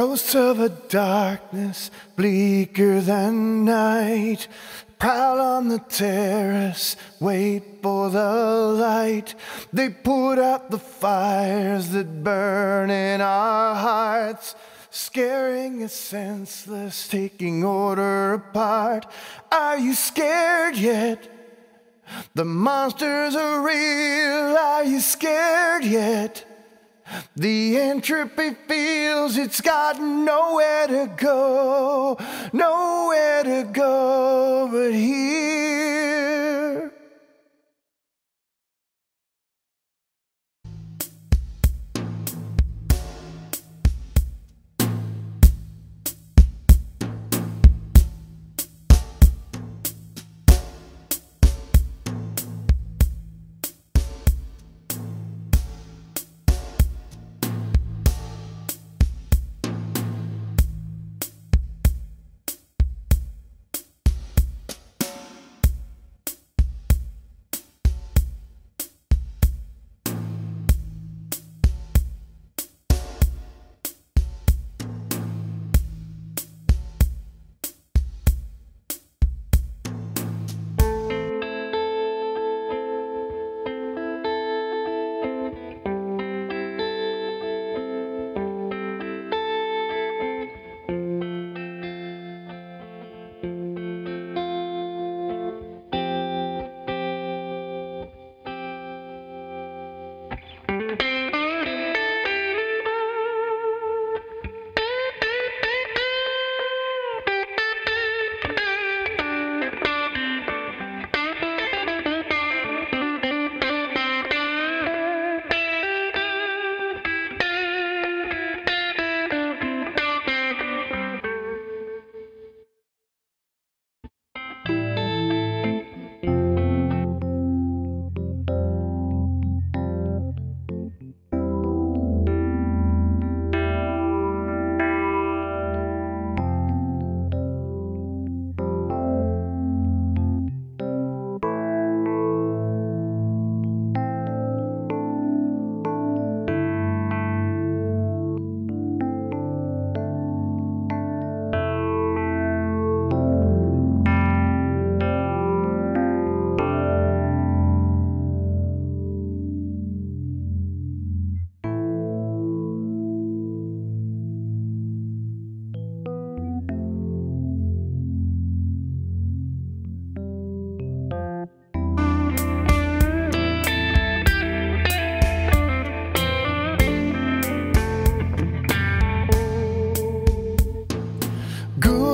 Ghosts of a darkness bleaker than night prowl on the terrace, wait for the light. They put out the fires that burn in our hearts, scaring us senseless, taking order apart. Are you scared yet? The monsters are real. Are you scared yet? The entropy feels it's got nowhere to go, nowhere to go but here.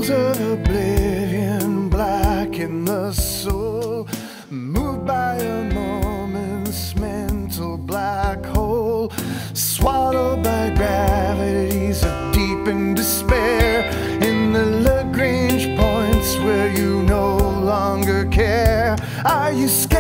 Of oblivion, black in the soul, moved by a moment's mental black hole, swallowed by gravities of deep in despair, in the Lagrange points where you no longer care. Are you scared?